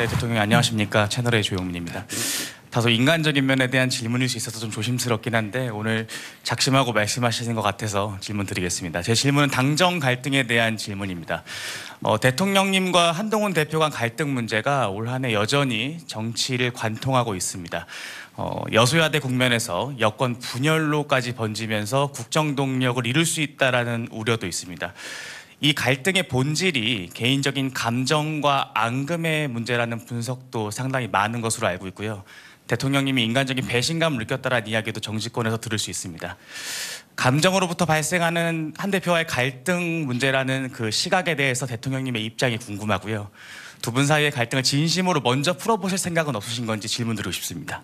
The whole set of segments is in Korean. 네, 대통령님 안녕하십니까. 채널의 조용민입니다. 다소 인간적인 면에 대한 질문일 수 있어서 좀 조심스럽긴 한데 오늘 작심하고 말씀하시는 것 같아서 질문 드리겠습니다. 제 질문은 당정 갈등에 대한 질문입니다. 대통령님과 한동훈 대표 간 갈등 문제가 올 한 해 여전히 정치를 관통하고 있습니다. 여소야대 국면에서 여권 분열로까지 번지면서 국정 동력을 잃을 수 있다라는 우려도 있습니다. 이 갈등의 본질이 개인적인 감정과 앙금의 문제라는 분석도 상당히 많은 것으로 알고 있고요. 대통령님이 인간적인 배신감을 느꼈다라는 이야기도 정치권에서 들을 수 있습니다. 감정으로부터 발생하는 한 대표와의 갈등 문제라는 그 시각에 대해서 대통령님의 입장이 궁금하고요. 두 분 사이의 갈등을 진심으로 먼저 풀어보실 생각은 없으신 건지 질문 드리고 싶습니다.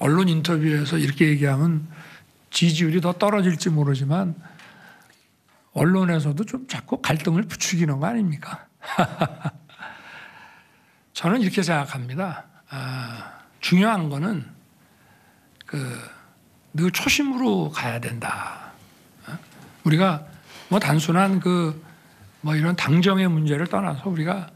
언론 인터뷰에서 이렇게 얘기하면 지지율이 더 떨어질지 모르지만 언론에서도 좀 자꾸 갈등을 부추기는 거 아닙니까? 저는 이렇게 생각합니다. 중요한 거는 늘 초심으로 가야 된다. 우리가 뭐 단순한 이런 당정의 문제를 떠나서 우리가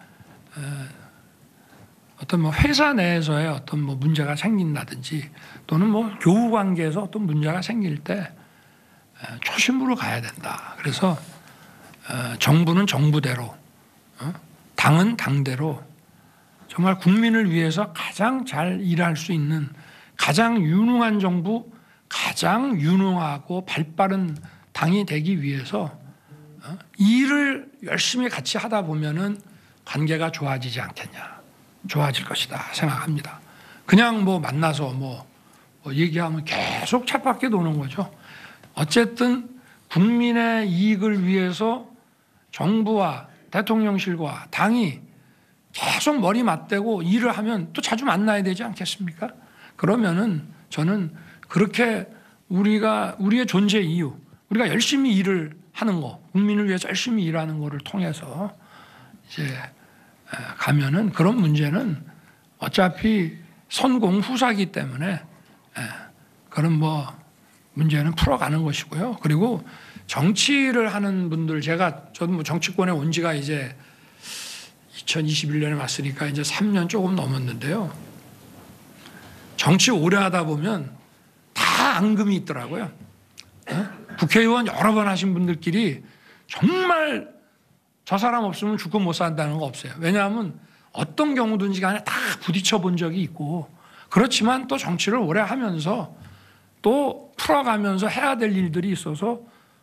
어떤 회사 내에서의 어떤 문제가 생긴다든지 또는 교우 관계에서 어떤 문제가 생길 때 초심으로 가야 된다. 그래서 정부는 정부대로, 당은 당대로 정말 국민을 위해서 가장 잘 일할 수 있는 가장 유능한 정부, 가장 유능하고 발빠른 당이 되기 위해서 일을 열심히 같이 하다 보면은 관계가 좋아지지 않겠냐, 좋아질 것이다 생각합니다. 그냥 만나서 얘기하면 계속 쳇바퀴 도는 거죠. 어쨌든 국민의 이익을 위해서 정부와 대통령실과 당이 계속 머리 맞대고 일을 하면 또 자주 만나야 되지 않겠습니까? 그러면은 저는 그렇게 우리의 존재 이유, 우리가 열심히 일을 하는 거, 국민을 위해서 열심히 일하는 거를 통해서 이제 가면은 그런 문제는 어차피 선공 후사기 때문에 그런 문제는 풀어가는 것이고요. 그리고 정치를 하는 분들, 저도 정치권에 온 지가 이제 2021년에 왔으니까 이제 3년 조금 넘었는데요. 정치 오래 하다 보면 다 앙금이 있더라고요. 국회의원 여러 번 하신 분들끼리 정말 저 사람 없으면 죽고 못 산다는 거 없어요. 왜냐하면 어떤 경우든지 간에 다 부딪혀 본 적이 있고, 그렇지만 또 정치를 오래 하면서 또 풀어가면서 해야 될 일들이 있어서,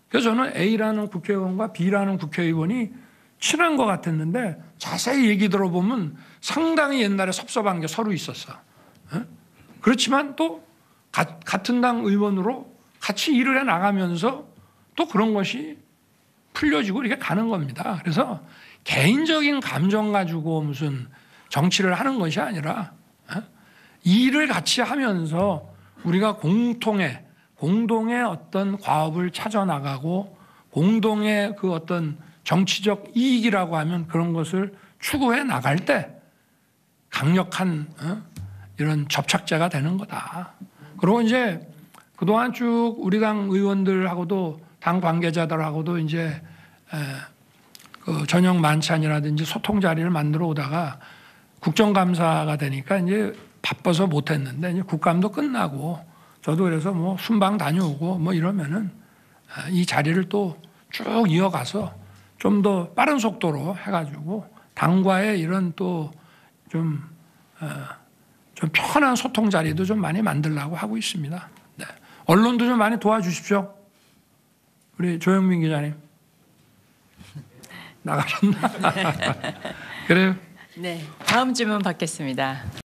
그래서 저는 A라는 국회의원과 B라는 국회의원이 친한 것 같았는데 자세히 얘기 들어보면 상당히 옛날에 섭섭한 게 서로 있었어. 그렇지만 또 같은 당 의원으로 같이 일을 해 나가면서 또 그런 것이 풀려지고 이렇게 가는 겁니다. 그래서 개인적인 감정 가지고 무슨 정치를 하는 것이 아니라 일을 같이 하면서 우리가 공동의 어떤 과업을 찾아나가고 공동의 어떤 정치적 이익이라고 하면 그런 것을 추구해 나갈 때 강력한 이런 접착제가 되는 거다. 그리고 이제 그동안 쭉 우리 당 의원들하고도 당 관계자들하고도 이제 저녁 만찬이라든지 소통 자리를 만들어 오다가 국정감사가 되니까 이제 바빠서 못했는데 이제 국감도 끝나고 저도 그래서 순방 다녀오고 이러면은 이 자리를 또 쭉 이어가서 좀 더 빠른 속도로 해가지고 당과의 이런 또 좀 편한 소통 자리도 좀 많이 만들려고 하고 있습니다. 네. 언론도 좀 많이 도와주십시오. 우리 조용민 기자님 나가셨나? 그래요. 네, 다음 질문 받겠습니다.